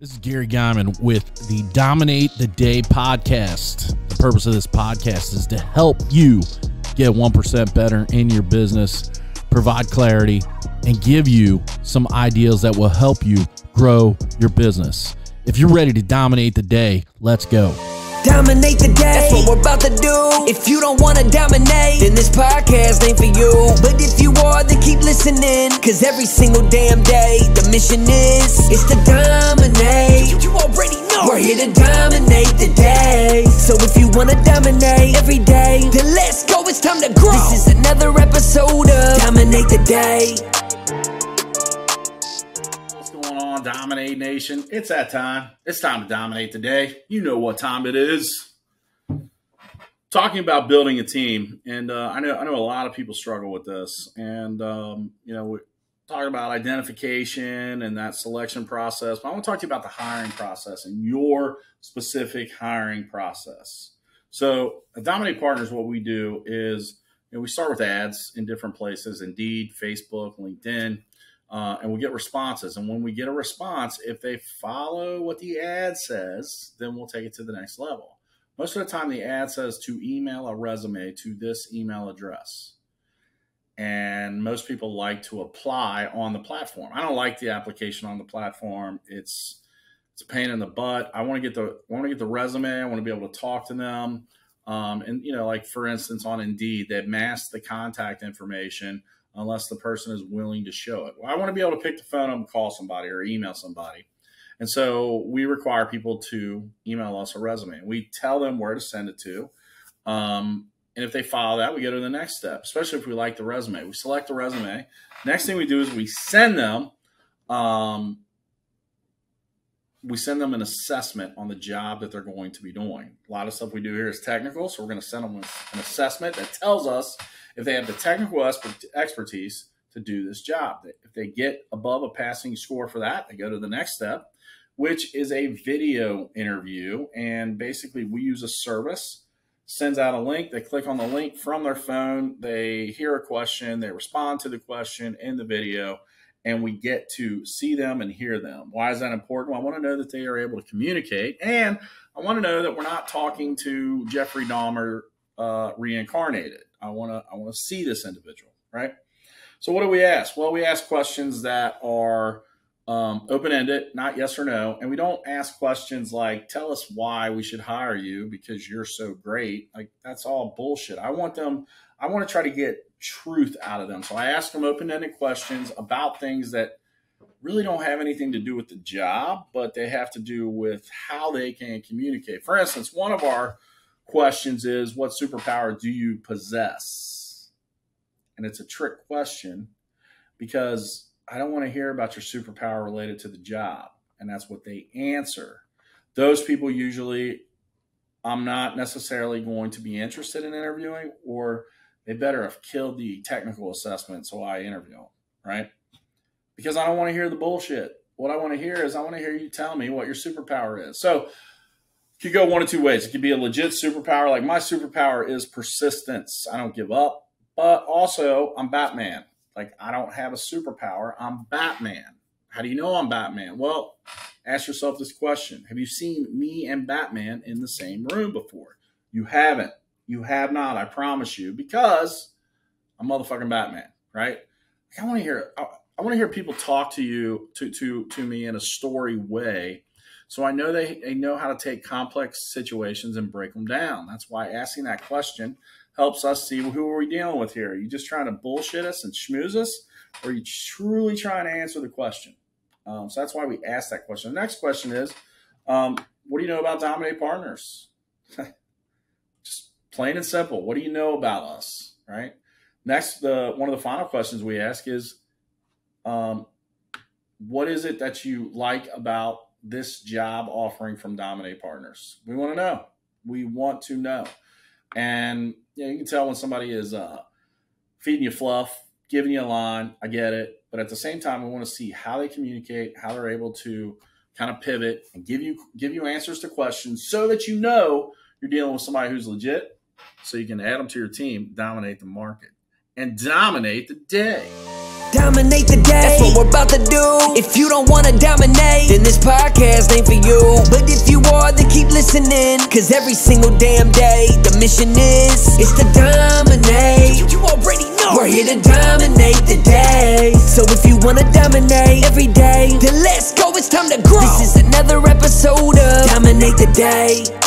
This is Gary Geiman with the Dominate the Day podcast. The purpose of this podcast is to help you get 1% better in your business, provide clarity, and give you some ideas that will help you grow your business. If you're ready to dominate the day, let's go. Dominate the day, that's what we're about to do. If you don't want to dominate, then this podcast ain't for you. But if you are, then keep listening, cause every single damn day, the mission is to dominate. You already know, we're here to dominate the day. So if you want to dominate every day, then let's go, it's time to grow. This is another episode of Dominate the Day. Dominate Nation. It's that time. It's time to dominate today. You know what time it is. Talking about building a team, and I know a lot of people struggle with this. And we're talking about identification and that selection process. But I want to talk to you about the hiring process and your specific hiring process. So, at Dominate Partners, what we do is we start with ads in different places: Indeed, Facebook, LinkedIn. And we get responses. And when we get a response, if they follow what the ad says, then we'll take it to the next level. Most of the time, the ad says to email a resume to this email address. And most people like to apply on the platform. I don't like the application on the platform. It's a pain in the butt. I want to get the resume. I want to be able to talk to them. And, like, for instance, on Indeed, they mask the contact information unless the person is willing to show it. Well, I want to be able to pick the phone up and call somebody or email somebody. And so we require people to email us a resume. We tell them where to send it to. And if they follow that, we go to the next step, especially if we like the resume. We select the resume. Next thing we do is we send them an assessment on the job that they're going to be doing. A lot of stuff we do here is technical, so we're going to send them an assessment that tells us if they have the technical expertise to do this job. If they get above a passing score for that, they go to the next step, which is a video interview. And basically, we use a service, sends out a link. They click on the link from their phone. They hear a question. They respond to the question in the video. And we get to see them and hear them. Why is that important? Well, I want to know that they are able to communicate. And I want to know that we're not talking to Jeffrey Dahmer reincarnated. I want to see this individual, right? So what do we ask? Well, we ask questions that are open-ended, not yes or no. And we don't ask questions like, tell us why we should hire you because you're so great. Like, that's all bullshit. I want to try to get truth out of them. So I ask them open-ended questions about things that really don't have anything to do with the job, but they have to do with how they can communicate. For instance, one of our questions is, what superpower do you possess? And it's a trick question because I don't want to hear about your superpower related to the job. And that's what they answer. Those people usually I'm not necessarily going to be interested in interviewing, or they better have killed the technical assessment so I interview them, right? Because I don't want to hear the bullshit. What I want to hear is, I want to hear you tell me what your superpower is. So it could go one of two ways. It could be a legit superpower, like my superpower is persistence. I don't give up, but also I'm Batman. Like, I don't have a superpower. I'm Batman. How do you know I'm Batman? Well, ask yourself this question. Have you seen me and Batman in the same room before? You haven't. You have not, I promise you, because I'm motherfucking Batman, right? Like, I want to hear people talk to you, to me in a story way, so I know they know how to take complex situations and break them down. That's why asking that question helps us see, well, who are we dealing with here? Are you just trying to bullshit us and schmooze us, or are you truly trying to answer the question? So that's why we ask that question. The next question is, what do you know about Dominate Partners? Plain and simple. What do you know about us, right? Next, one of the final questions we ask is, what is it that you like about this job offering from Dominate Partners? We want to know. We want to know. And you can tell when somebody is feeding you fluff, giving you a line. I get it. But at the same time, we want to see how they communicate, how they're able to kind of pivot and give you answers to questions so that you know you're dealing with somebody who's legit, so you can add them to your team, dominate the market, and dominate the day. dominate the day. That's what we're about to do. If you don't wanna dominate, then this podcast ain't for you. But if you are, then keep listening, cause every single damn day the mission is to dominate. You already know we're here to dominate the day. So if you wanna dominate every day, then let's go, it's time to grow. This is another episode of Dominate the Day.